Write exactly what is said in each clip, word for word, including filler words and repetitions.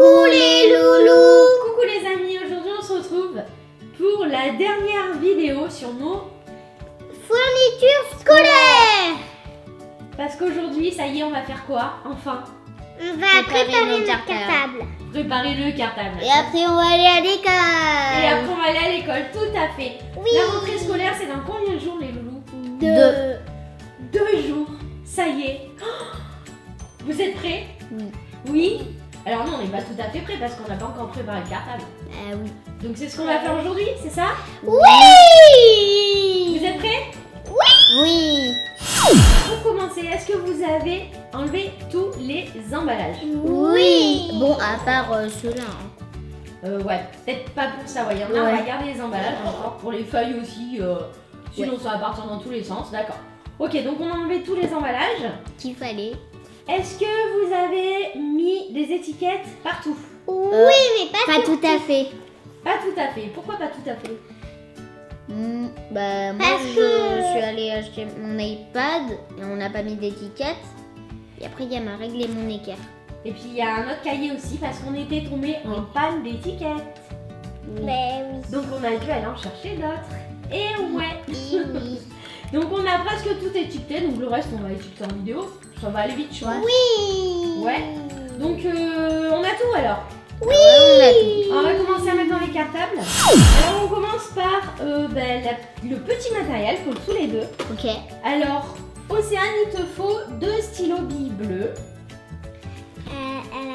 Coucou les loulous! Coucou les amis, aujourd'hui on se retrouve pour la dernière vidéo sur nos fournitures scolaires. Parce qu'aujourd'hui, ça y est, on va faire quoi? Enfin, on va préparer, préparer notre cartable. Préparer le cartable. Et après on va aller à l'école. Et après on va aller à l'école, tout à fait. Oui. La rentrée scolaire, c'est dans combien de jours les loulous? Deux. Deux jours, ça y est. Vous êtes prêts? Oui. Oui. Alors non, on n'est pas tout à fait prêt parce qu'on n'a pas encore préparé le cartable. Ah euh, oui. Donc c'est ce qu'on va faire aujourd'hui, c'est ça? Oui. Vous êtes prêts? Oui. Oui. Pour commencer, est-ce que vous avez enlevé tous les emballages? Oui. Bon, à part euh, ceux-là. Hein. Euh, ouais, peut-être pas pour ça, voyons. Là, ouais. On va garder les emballages encore pour les feuilles aussi. Euh, sinon, ouais. Ça va partir dans tous les sens, d'accord. Ok, donc on a enlevé tous les emballages qu'il fallait. Est-ce que vous avez mis des étiquettes partout? Oui, euh, mais pas, pas tout, tout à fait. Pas tout à fait. Pourquoi pas tout à fait? Mmh, bah, moi, Parce je que... suis allée acheter mon iPad et on n'a pas mis d'étiquette. Et après, il y a ma règle et mon équerre. Et puis, il y a un autre cahier aussi parce qu'on était tombé oui. en panne d'étiquette. Oui. Mais oui. Donc, on a dû aller en chercher d'autres. Et ouais. Oui, oui. Donc, on a presque tout étiqueté. Donc, le reste, on va étiqueter en vidéo. Ça va aller vite, je crois. Oui. Ouais. Donc, euh, on a tout alors. Oui. Ouais, on, a tout. On va commencer maintenant les cartables. Alors, on commence par euh, ben, la, le petit matériel pour tous les deux. Ok. Alors, Océane, il te faut deux stylos billes bleues. Euh,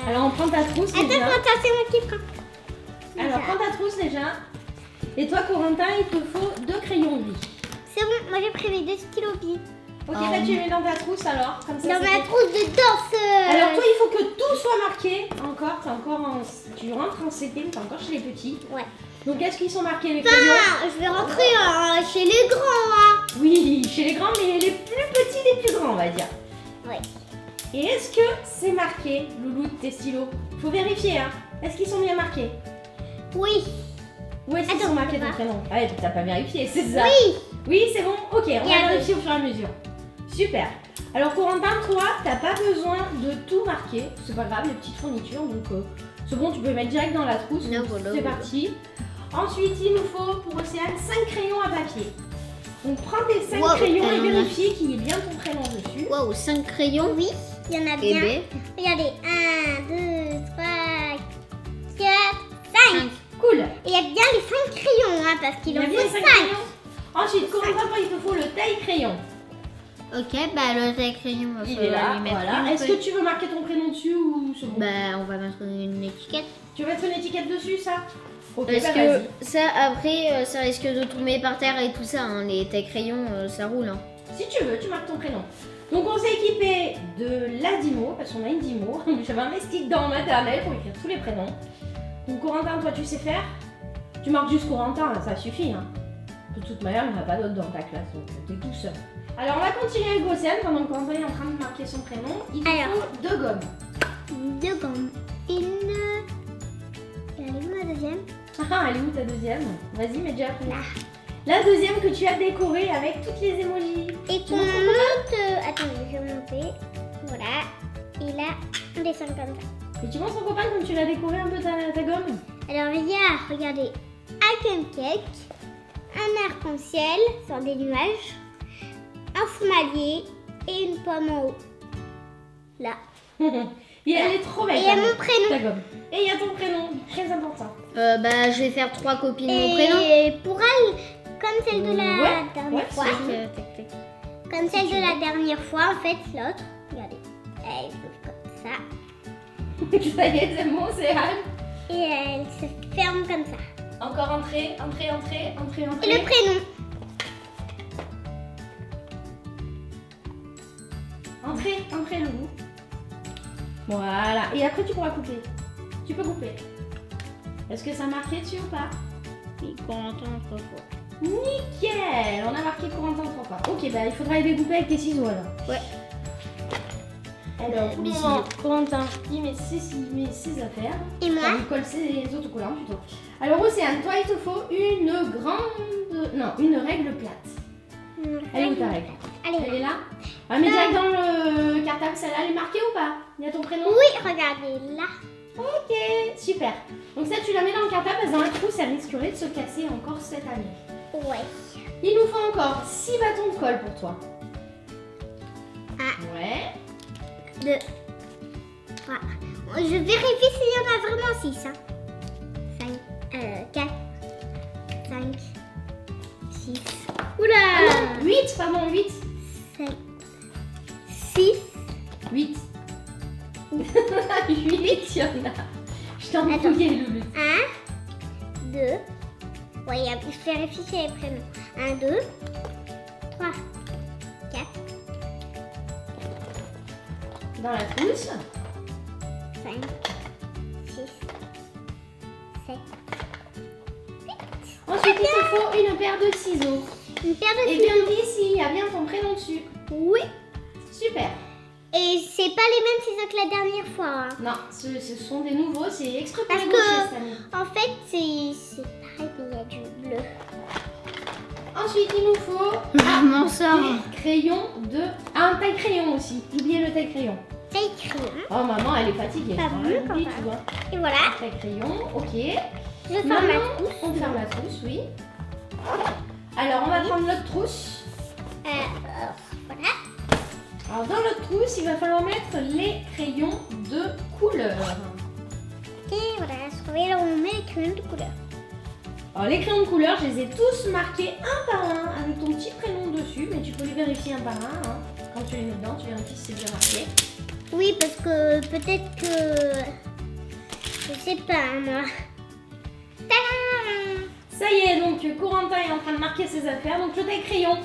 alors... alors, on prend ta trousse. Attends, déjà. Attends, c'est moi qui prends. Alors, prends ta trousse déjà. Et toi, Corentin, il te faut deux crayons de vie. C'est bon, moi j'ai pris mes deux stylos billes. Ok, oh. Bah tu les mets dans ta trousse alors, comme ça. Dans ma cool. trousse de danseuse. Alors toi, il faut que tout soit marqué. Encore, t'es encore en... tu rentres en C P, t'es encore chez les petits. Ouais. Donc est-ce qu'ils sont marqués les enfin, crayons? Je vais rentrer euh, chez les grands. Hein. Oui, chez les grands, mais les plus petits des plus grands, on va dire. Ouais. Et est-ce que c'est marqué, Loulou, tes stylos? Faut vérifier, hein. Est-ce qu'ils sont bien marqués? Oui. Où est-ce qu'ils sont marqués ton prénom? Ah ouais, t'as pas vérifié, c'est ça? Oui. Oui, c'est bon. Ok, on va vérifier au fur et à mesure. Super. Alors Corentin, toi, t'as pas besoin de tout marquer. C'est pas grave, les petites fournitures. Donc euh, c'est bon, tu peux les mettre direct dans la trousse. No, no, c'est no, parti. No. Ensuite, il nous faut pour Océane cinq crayons à papier. Donc prends tes cinq wow, crayons et vérifie qu'il y ait bien ton prénom dessus. Waouh, cinq crayons? Oui, il y en a bien. B. Regardez, un, deux, trois, quatre, cinq. Cool. Et il y a bien les cinq crayons, hein, parce qu'il en faut cinq. Ensuite, Corentin, toi, il te faut le taille-crayon. Ok, bah le taille-crayon, va falloir là, lui mettre voilà. Est-ce que tu veux marquer ton prénom dessus ou c'est bon? Bah on va mettre une étiquette. Tu veux mettre une étiquette dessus, ça? Ok, parce bah, que ça, après, euh, ça risque de tomber par terre et tout ça, hein. Les taille-crayons, euh, ça roule. Hein. Si tu veux, tu marques ton prénom. Donc on s'est équipé de la Dimo, parce qu'on a une Dimo. J'avais un mastic dans maternelle pour écrire tous les prénoms. Donc Corentin, toi, tu sais faire? Tu marques juste Corentin, ça suffit. Hein. De toute manière, il n'y en a pas d'autres dans ta classe, donc t'es tout seul. Alors, on va continuer avec Océane pendant qu'on est en train de marquer son prénom. Il nous faut deux gommes. Deux gommes. Une. Elle est où ma deuxième? Ah, elle est où ta deuxième? Vas-y, mets déjà après. Là. La deuxième que tu as décorée avec toutes les émojis. Et qu'on monte. Attendez, je vais monter. Voilà. Et là, on descend comme ça. Et tu montres ton copain comme tu l'as décoré un peu ta, ta gomme? Alors, il y a, regardez, un cupcake, un arc-en-ciel sur des nuages, un sommelier et une pomme en haut. Là. Il est trop belle. Et il y a mon prénom. Et il y a ton prénom, très important. Euh, bah, je vais faire trois copies de et mon prénom. Et pour elle, comme celle de la ouais. dernière ouais, fois. Que... Comme celle de la dernière fois, en fait, l'autre. Regardez. Elle s'ouvre comme ça. Ça y est, c'est bon, c'est elle. Et elle se ferme comme ça. Encore entrée, entrée, entrée, entrée, entrée. Et le prénom. Entrez, entrez le bout. Voilà. Et après, tu pourras couper. Tu peux couper. Est-ce que ça a marqué dessus ou pas? Oui, Corentin trois fois. Nickel. On a marqué Corentin trois fois. Ok, bah il faudra les découper avec tes ciseaux alors. Ouais. Alors, bon, Corentin, il met ses, il met ses affaires. Et moi enfin, il colle ses autocollants plutôt. Alors, Océane, toi, il te faut une grande... Non, une règle plate. Une règle. Elle est où ta règle? Elle est là. Elle est là. Ah mais direct dans le cartable, celle-là, elle est marquée ou pas? Il y a ton prénom? Oui, regardez, là. Ok, super. Donc ça, tu la mets dans le cartable, parce que dans un trou, ça risquerait de se casser encore cette année. Ouais. Il nous faut encore six bâtons de colle pour toi. un. Ouais. deux. trois. Je vérifie s'il y en a vraiment six. Hein. cinq. Euh, quatre. cinq. six. Oula, ah huit, pardon, huit. sept. six. huit. huit, il y en a. Je t'en prie, Loulou. un, deux. Ouais, je vérifie s'il y a les prénoms. un, deux, trois, quatre. Dans la trousse. cinq, six, sept, huit. Ensuite, il te faut une paire de ciseaux. Une paire de ciseaux. Et vérifie s'il y a bien ton prénom dessus. Oui. Super. Et c'est pas les mêmes ciseaux que la dernière fois. Hein. Non, ce, ce sont des nouveaux, c'est extra pour les gauchers cette année. En fait, c'est pareil, mais il y a du bleu. Ensuite, il nous faut un ah, crayon de... Ah, un taille-crayon aussi. Oubliez le taille-crayon. Taille-crayon. Oh, maman, elle est fatiguée. Pas bleu, quand même. Et voilà. Taille-crayon, ok. Je ferme maman, la trousse. On ferme la trousse, oui. Alors, on va prendre notre trousse. Euh, euh, voilà. Alors dans notre trousse, il va falloir mettre les crayons de couleur. Et voilà, je trouvais là où on met les crayons de couleur. Alors les crayons de couleur, je les ai tous marqués un par un avec ton petit prénom dessus, mais tu peux les vérifier un par un. Hein. Quand tu les mets dedans, tu vérifies si c'est bien marqué. Oui, parce que peut-être que... Je sais pas, moi. Tadam ! Ça y est, donc Corentin est en train de marquer ses affaires, donc je t'ai crayon.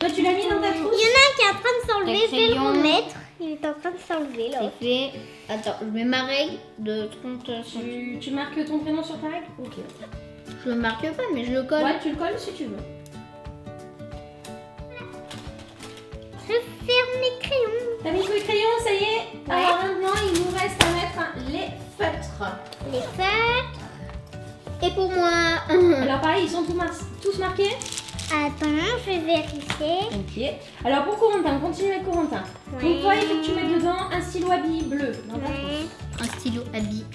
Toi, tu l'as mis dans ta trousse. Il y en a un qui est en train de s'enlever, je vais le remettre. Il est en train de s'enlever là. Fait... Attends, je mets ma règle de trente centimètres. Tu, tu marques ton prénom sur ta règle? Ok. Je le marque pas, mais je le colle. Ouais, tu le colles si tu veux. Je ferme les crayons. T'as mis tous les crayons, ça y est. Ouais. Alors maintenant, il nous reste à mettre les feutres. Les feutres. Et pour moi. Alors pareil, ils sont tous, mar tous marqués. Attends, je vais vérifier. Ok. Alors pour Corentin, continue avec Corentin. Ouais. Donc toi, il faut que tu mettes dedans un stylo à billes bleu. Dans ta ouais. Un stylo à billes.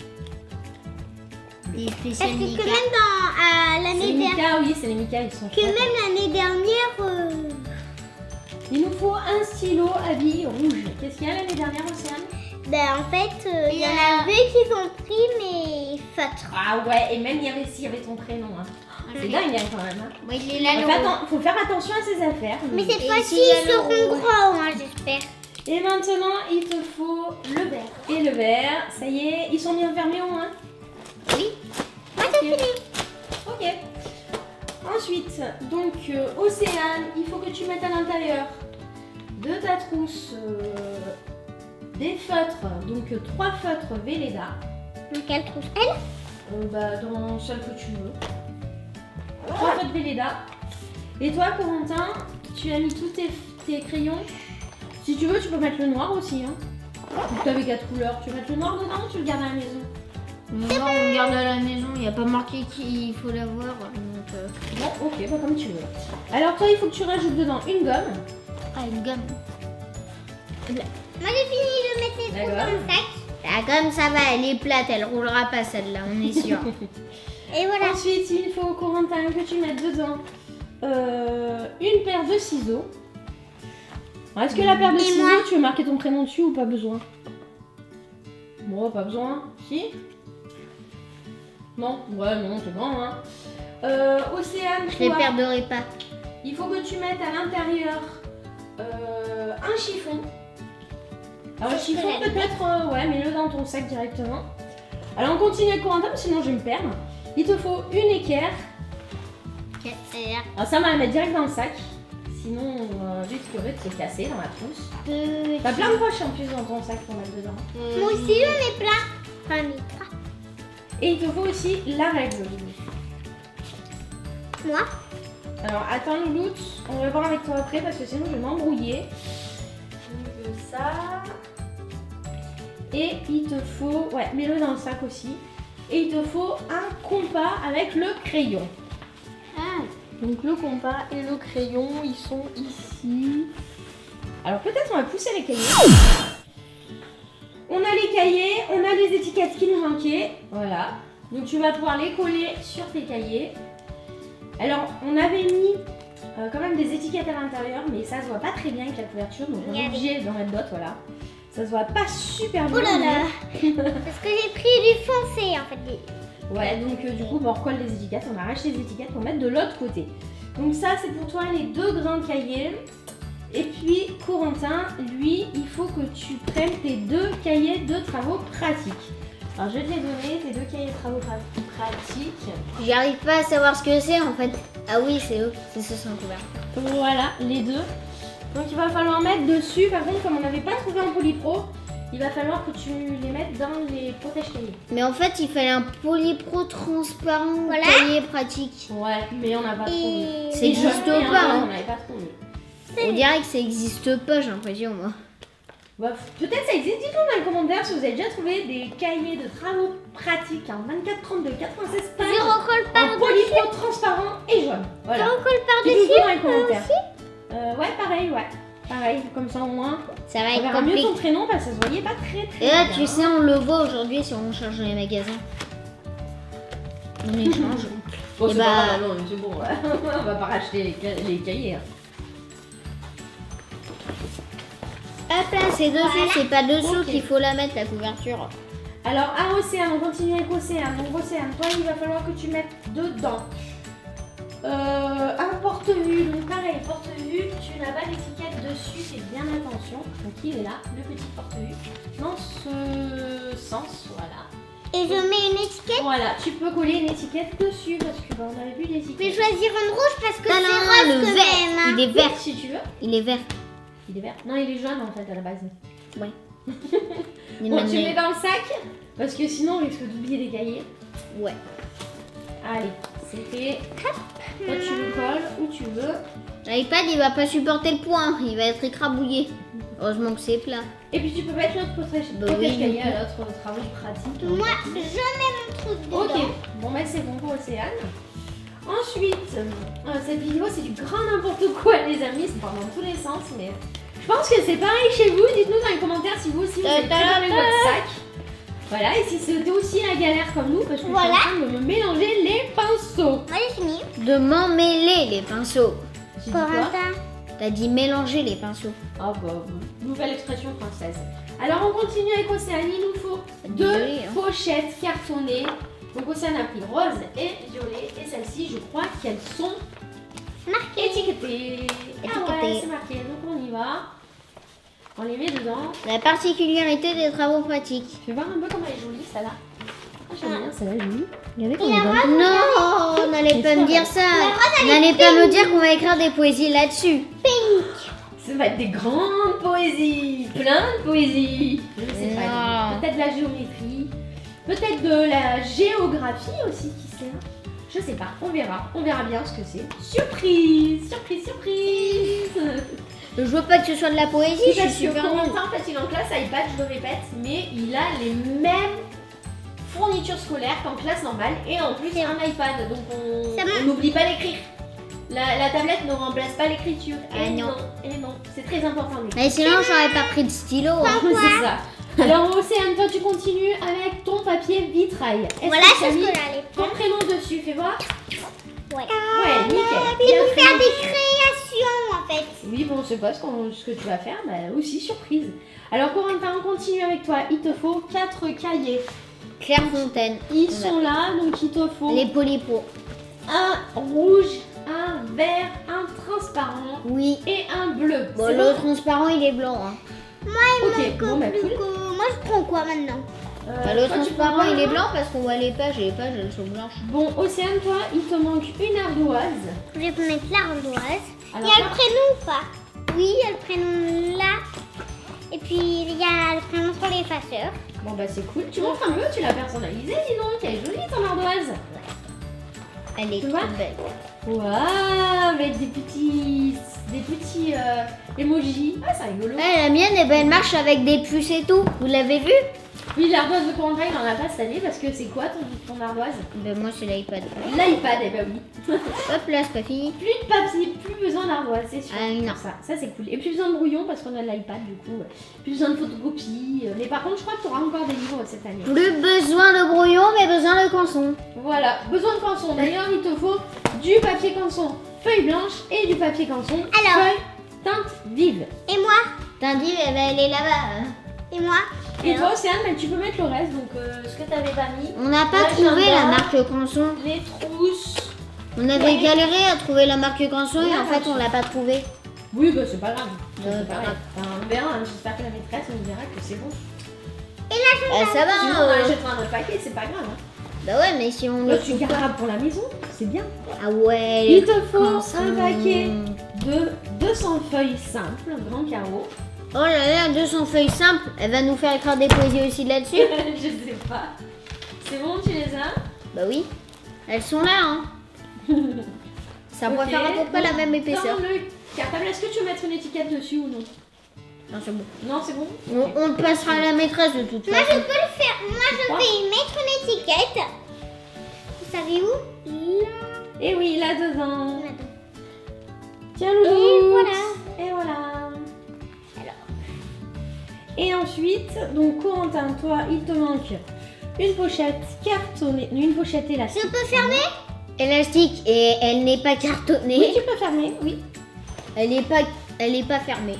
Et spécial Parce que, Mika. que même dans euh, l'année dernière... Mika, oui, c'est les Mika, ils sont... Que chouettes. Même l'année dernière... Euh... Il nous faut un stylo à billes rouge. Qu'est-ce qu'il y a l'année dernière, Océane? Ben en fait, euh, il y, y en a avait qui sont pris, mais feutre. Ah ouais, et même il y avait s'il y avait ton prénom. Hein. C'est dingue quand même. Hein. Oui, il est là. Il faut faire attention à ses affaires. Mais cette fois-ci, ils seront gros, hein, j'espère. Et maintenant, il te faut le vert. Et le vert, ça y est, ils sont bien fermés au moins. Oui. Ah, c'est fini. Ok. Ensuite, donc, euh, Océane, il faut que tu mettes à l'intérieur de ta trousse euh, des feutres. Donc, euh, trois feutres Velleda. Dans quelle trousse, elle euh, bah, dans celle que tu veux. Trois feutres Velleda. Et toi, Corentin, tu as mis tous tes, tes crayons. Si tu veux, tu peux mettre le noir aussi. Hein. Tu avais quatre couleurs. Tu veux mettre le noir dedans ou tu le gardes à la maison? Le noir, on le garde à la maison. Il n'y a pas marqué qu'il faut l'avoir. Euh... Bon, ok, bah, comme tu veux. Alors, toi, il faut que tu rajoutes dedans une gomme. Ah, une gomme. Là. Moi, j'ai fini de mettre les trous dans le sac. La gomme, ça va, elle est plate. Elle roulera pas, celle-là, on est sûr. Et voilà. Ensuite, il faut, Corentin, que tu mettes dedans euh, une paire de ciseaux. Est-ce que la paire de Et ciseaux, tu veux marquer ton prénom dessus ou pas besoin? Bon, pas besoin. Si? Non? Ouais, non, c'est bon. Hein. Euh, Océane, je les perdrai pas. Il faut que tu mettes à l'intérieur euh, un chiffon. Alors, le chiffon, peut-être, euh, ouais, mets-le dans ton sac directement. Alors, on continue avec Corentin, sinon je vais me perdre. Il te faut une équerre. Alors ça, on va la mettre direct dans le sac. Sinon, euh, juste que de se casser dans la trousse. Euh, T'as plein de poches en plus dans ton sac pour mettre dedans. Euh, Moi aussi, j'en ai plein. Enfin, mais trois. Et il te faut aussi la règle. Moi? Alors, attends, Loulou, on va voir avec toi après parce que sinon, je vais m'embrouiller. Je veux ça. Et il te faut... Ouais, mets-le dans le sac aussi. Et il te faut un compas avec le crayon. Ah. Donc le compas et le crayon, ils sont ici. Alors peut-être on va pousser les crayons. On a les cahiers, on a les étiquettes qui nous manquaient. Voilà. Donc tu vas pouvoir les coller sur tes cahiers. Alors on avait mis euh, quand même des étiquettes à l'intérieur, mais ça se voit pas très bien avec la couverture, donc on est obligé d'en mettre d'autres, voilà. Ça se voit pas super bien. Oh là là. Parce que j'ai pris du foncé en fait. Ouais, donc euh, du coup, bon, on recolle les étiquettes, on arrache les étiquettes pour mettre de l'autre côté. Donc ça, c'est pour toi les deux grands cahiers. Et puis Corentin, lui, il faut que tu prennes tes deux cahiers de travaux pratiques. Alors je vais te les donner, tes deux cahiers de travaux pratiques. J'arrive pas à savoir ce que c'est en fait. Ah oui, c'est eux, c'est ce sont couverts. Voilà, les deux. Donc il va falloir mettre dessus, par contre comme on n'avait pas trouvé un polypro, il va falloir que tu les mettes dans les protèges cahiers. Mais en fait il fallait un polypro transparent, voilà. Cahier pratique. Ouais, mais on n'a pas trouvé. Et... Ça n'existe pas, hein. On dirait que ça n'existe pas, j'ai l'impression moi. Bah, peut-être ça existe, dites-nous dans les commentaires si vous avez déjà trouvé des cahiers de travaux pratiques en vingt-quatre, trente-deux, quatre-vingt-seize pages en polypro transparent et jaune. Voilà. Tu recolles par-dessus dans les commentaires. Euh, ouais, pareil, ouais. Pareil, comme ça au moins. Ça va être compliqué. Mieux ton prénom parce que ça se voyait pas très très. Et là, bien, tu sais, on le voit aujourd'hui si on change dans les magasins. On les change. Bon, c'est bah... pas mal, non, c'est bon. Ouais. On va pas racheter les, les cahiers. Hop là, c'est dessous, voilà. C'est pas dessous okay. Qu'il faut la mettre, la couverture. Alors, à Océane, on continue avec Océane. Donc, Océane, toi, il va falloir que tu mettes dedans. Euh, un porte-vue, donc pareil, porte-vue, tu n'as pas d'étiquette dessus, fais bien attention. Donc il est là, le petit porte-vue, dans ce sens, voilà. Et je mets une étiquette. Voilà, tu peux coller une étiquette dessus parce que bah, on avait vu l'étiquette. Mais choisir une rouge parce que c'est rose le quand vert. Même. Hein. Il est vert si tu veux. Il est vert. Il est vert. Non, il est jaune en fait à la base. Ouais. Bon, tu le mets dans le sac parce que sinon on risque d'oublier les cahiers. Ouais. Allez. Okay. Toi tu le colles où tu veux. L'iPad il va pas supporter le poing, il va être écrabouillé. Heureusement que c'est plat. Et puis tu peux mettre l'autre protège cahier à l'autre travail pratique. Moi je mets mon truc dedans. Ok, bon bah c'est bon pour Océane. Ensuite, euh, cette vidéo c'est du grand n'importe quoi les amis, c'est dans tous les sens mais je pense que c'est pareil chez vous. Dites-nous dans les commentaires si vous aussi vous êtes prêts avec votre sac. Voilà, et si c'était aussi la galère comme nous, parce que voilà. Je suis en train de me mélanger les pinceaux. Moi j'ai fini. De m'emmêler les pinceaux. Corentin. T'as dit mélanger les pinceaux. Ah oh, bah, nouvelle expression française. Alors on continue avec Océane, il nous faut deux violet, hein. Pochettes cartonnées. Donc Océane a pris rose et violet, et celles-ci je crois qu'elles sont marquées. Étiquetées. Ah étiquetées. Ouais, c'est marqué, donc on y va. On les met dedans. La particularité des travaux pratiques. Je vais voir un peu comment elle est jolie, celle-là. Ah, j'aime bien, celle-là jolie. Regardez comment elle est. Non, n'allez pas me dire ça. N'allez pas me dire qu'on va écrire des poésies là-dessus. Pink. Ça va être des grandes poésies. Plein de poésies. Je ne sais pas. Peut-être de la géométrie. Peut-être de la géographie aussi, qui sait. Je sais pas, on verra. On verra bien ce que c'est. Surprise, surprise, surprise. Je veux pas que ce soit de la poésie, si, parce que Corentin, en fait, il est en classe iPad, je le répète, mais il a les mêmes fournitures scolaires qu'en classe normale et en plus un iPad, donc on n'oublie pas d'écrire. La, la tablette ne remplace pas l'écriture. Ah et non. non, et non, c'est très important. Lui. Mais sinon, j'aurais pas pris de stylo. Hein. C'est ça. Alors Océane, toi tu continues avec ton papier vitrail. Voilà, c'est ce que là les points. Ton prénom dessus, fais voir. Ouais. Ah, ouais, nickel. Et pour faire des créations en fait. Oui, bon, on sait pas ce, qu ce que tu vas faire, mais aussi surprise. Alors Corentin, on continue avec toi. Il te faut quatre cahiers. Clairefontaine. Ils ouais. sont là, donc il te faut. Les polypros. Un rouge, un vert, un transparent. Oui. Et un bleu. Bon, le bon transparent il est blanc. Hein. Moi, il okay. bon, bah, cool. Moi je prends quoi maintenant? Euh, bah, le transparent il est blanc parce qu'on voit les pages et les pages elles sont blanches. Bon Océane, toi il te manque une ardoise. Je vais mettre l'ardoise. Il y a là... le prénom ou pas? Oui, il y a le prénom là. Et puis il y a le prénom sur l'effaceur. Bon bah c'est cool. Tu montres un peu, tu l'as personnalisée dis donc. Elle est jolie ton ardoise. Ouais. Elle est tu trop belle. Waouh, avec des petits... des petits euh, emojis. Ah c'est rigolo. Ouais, la mienne eh ben, elle marche avec des puces et tout. Vous l'avez vu? Oui, l'ardoise de Corentin, il en a pas salé parce que c'est quoi ton, ton ardoise? Ben moi c'est l'iPad. L'iPad, eh ben oui. Hop là, c'est pas fini. Plus de papier, plus besoin d'ardoise, c'est sûr. Euh, non. Ça, ça c'est cool. Et plus besoin de brouillon parce qu'on a l'iPad du coup. Plus besoin de photocopies. Mais par contre, je crois que tu auras encore des livres cette année. Plus besoin de brouillon, mais besoin de canson. Voilà, besoin de canson. D'ailleurs, il te faut du papier canson feuille blanche et du papier canson feuille teinte vive. Et moi? Teinte vive, elle est là-bas. Et moi? Et toi, Océane, mais tu peux mettre le reste, donc euh, ce que t'avais pas mis. On n'a pas trouvé la marque Canson. Les trousses. On avait ouais. galéré à trouver la marque Canson et en fait, on l'a pas trouvée. Oui, bah c'est pas grave. Euh, pas pas grave. Grave. Enfin, on verra, hein. J'espère que la maîtresse nous dira que c'est bon. Et là, je vais. Bah, ça va. Si on euh... achètera notre paquet, c'est pas grave. Hein. Bah ouais, mais si on. Là, le tu garderas pour la maison, c'est bien. Ah ouais. Il te faut un paquet de deux cents feuilles simples, grand carreau. Oh là là, deux cents feuilles simples, elle va nous faire écrire des poésies aussi là-dessus. Je sais pas. C'est bon, tu les as? Bah oui. Elles sont là, hein. Ça okay. préfère à peu près la même épaisseur. Dans le cartable, est-ce que tu veux mettre une étiquette dessus ou non? Non, c'est bon. Non, c'est bon. Okay. On, on passera à la maîtresse de toute façon. Moi, je peux le faire. Moi, je vais y mettre une étiquette. Vous savez où? Là. Et oui, là dedans. Là dedans. Tiens, Loulou. Et voilà. Et voilà. Et ensuite, donc Corentin, toi, il te manque une pochette cartonnée, une pochette élastique. Je peux fermer? Élastique, et elle n'est pas cartonnée. Oui, tu peux fermer, oui. Elle n'est pas, elle est pas fermée.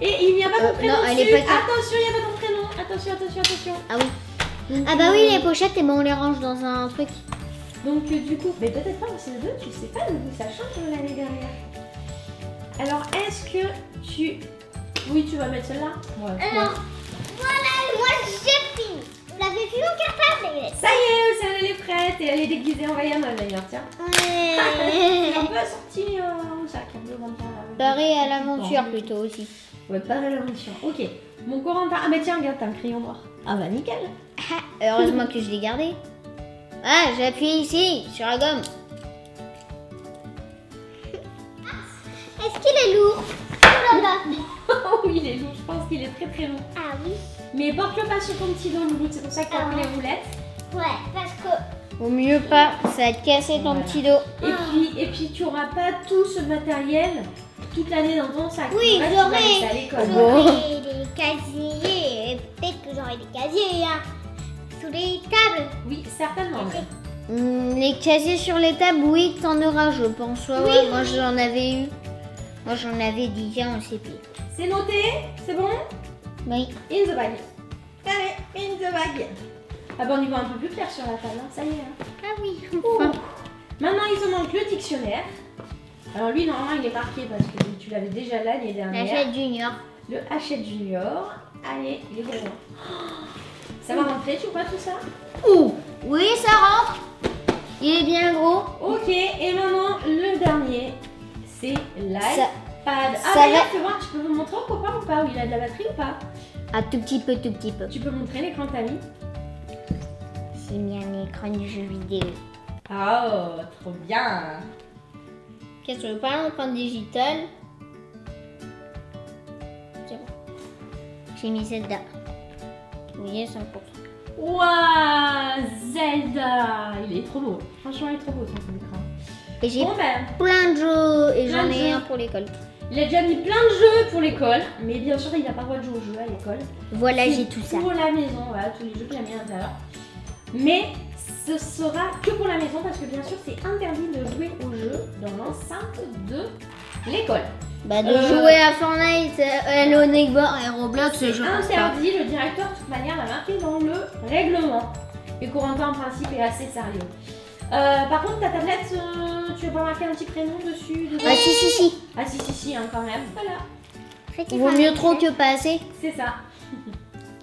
Et il n'y a pas ton euh, prénom non, elle dessus. Est pas... Attention, il n'y a pas ton prénom. Attention, attention, attention. Ah oui. Donc, ah bah oui, les pochettes, eh ben, on les range dans un truc. Donc du coup, mais peut-être pas, c'est le deux, tu sais pas, donc ça change l'année dernière. Alors, est-ce que tu... Oui, tu vas mettre celle-là. Ouais. Alors, voilà, moi j'ai fini. Vous l'avez vu mon cartable? Ça y est, Océane, elle est prête. Et elle est déguisée en Vaiana d'ailleurs, tiens. Ouais. Elle est un peu sortie en sac. Pareil à l'aventure plutôt aussi. Ouais, pareil à l'aventure. Ok, mon Corentin. Ah, mais tiens, regarde, t'as un crayon noir. Ah, bah nickel. Heureusement que je l'ai gardé. Ah, j'appuie ici, sur la gomme. Est-ce qu'il est lourd? Oui, il est lourd, je pense qu'il est très très lourd. Ah oui. Mais porte-le pas sur ton petit dos, Loulou, c'est pour ça que t'as ah pris ouais. les roulettes. Ouais, parce que... Au mieux pas, ça va te casser ton voilà. petit dos. Et, ah. puis, et puis tu auras pas tout ce matériel toute l'année dans ton sac. Oui, j'aurai bon. des casiers, et peut-être que j'aurai des casiers hein, sous les tables. Oui, certainement. Mmh, les casiers sur les tables, oui, t'en auras, je pense. Ouais, oui, ouais, oui. Moi j'en avais eu. Moi j'en avais déjà en C P. C'est noté? C'est bon? Oui. In the bag. Allez, in the bag. Ah ben on y voit un peu plus clair sur la table, hein. Ça y est. Hein. Ah oui. Enfin. Maintenant il te manque le dictionnaire. Alors lui normalement il est marqué parce que tu l'avais déjà l'année dernière. Le Hachette Junior. Le Hachette Junior. Allez, les gars. Ça va rentrer, tu vois tout ça? Ouh. Oui, ça rentre. Il est bien gros. Ok, et maintenant le dernier. C'est l'iPad. Ah, d'ailleurs, tu vois, tu peux me montrer au copain ou pas? Où il a de la batterie ou pas? Ah, tout petit peu, tout petit peu. Tu peux montrer l'écran, t'as mis? J'ai mis un écran du jeu vidéo. Oh, trop bien. Qu'est-ce que tu veux pas l'empreinte digitale? C'est bon. J'ai mis Zelda. Vous voyez, cent pour cent. Waouh, Zelda. Il est trop beau. Franchement, il est trop beau, son écran. Et j'ai bon ben, plein de jeux et j'en ai un pour l'école. Il a déjà mis plein de jeux pour l'école, mais bien sûr il n'a pas le droit de jouer aux jeux à l'école. Voilà, j'ai tout ça. Pour la maison, voilà, tous les jeux qu'il a mis à l'intérieur. Mais ce sera que pour la maison parce que bien sûr c'est interdit de jouer aux jeux dans l'enceinte de l'école. Bah de euh, jouer à Fortnite, Hello Neighbor et Roblox, c'est interdit, le directeur de toute manière l'a marqué dans le règlement. Et Corentin en principe est assez sérieux. Euh, par contre ta tablette, euh, tu veux pas marquer un petit prénom dessus? Ah si si si. Ah si si si, hein, quand même. Voilà. Il vaut mieux trop que pas assez. C'est ça.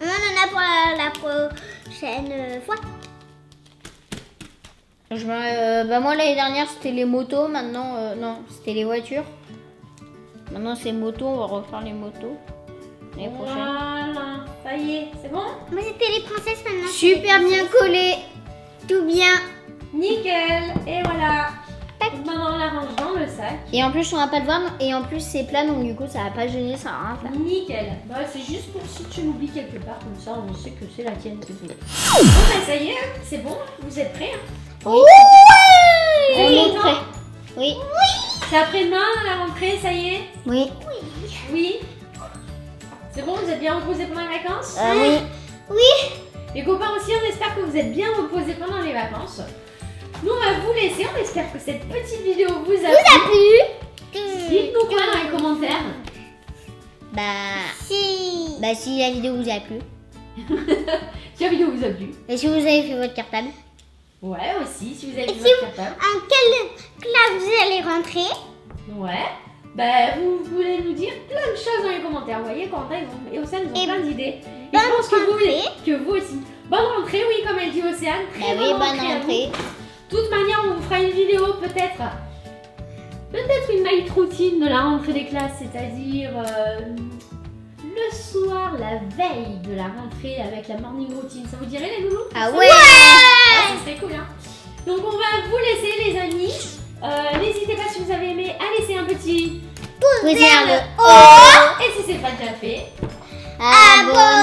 On en a pour la, la prochaine fois. Je, euh, bah moi l'année dernière c'était les motos, maintenant euh, non c'était les voitures. Maintenant c'est motos, on va refaire les motos. L'année prochaine. Voilà, ça y est, c'est bon. Moi c'était les princesses maintenant. Super bien collé, tout bien. Nickel. Et voilà. Tac. on la range dans le sac. Et en plus on va pas le voir et en plus c'est plat donc du coup ça va pas gêner, ça va rien faire. Nickel. Bah c'est juste pour si tu l'oublies quelque part comme ça on sait que c'est la tienne. Bon bah ça y est, c'est bon, vous êtes prêts hein? Oui. Oui. On est prêts. Oui. Oui. C'est après-demain la rentrée, ça y est. Oui. Oui. Oui. C'est bon, vous êtes bien reposés pendant les vacances? euh, Oui. Oui. Les copains aussi, on espère que vous êtes bien reposés pendant les vacances. Nous, on va vous laisser. On espère que cette petite vidéo vous a plu. Vous a plu. Dites-nous quoi dans les commentaires. Bah si. Bah si la vidéo vous a plu. Si la vidéo vous a plu. Et si vous avez fait votre cartable. Ouais aussi, si vous avez fait votre cartable. En quelle classe vous allez rentrer. Ouais. Bah vous voulez nous dire plein de choses dans les commentaires. Vous voyez, Corentin et Océane ont plein d'idées. Et je pense que vous, que vous aussi. Bonne rentrée, oui, comme elle dit Océane. Très bah bonne, oui, bonne rentrée. rentrée. De toute manière, on vous fera une vidéo peut-être. Peut-être une night routine de la rentrée des classes, c'est-à-dire euh, le soir, la veille de la rentrée avec la morning routine. Ça vous dirait les loulous? Ah ouais, ouais. Ah, ça serait cool, hein. Donc on va vous laisser les amis. Euh, N'hésitez pas si vous avez aimé à laisser un petit pouce vers le haut. Et si c'est pas déjà fait, abonnez-vous.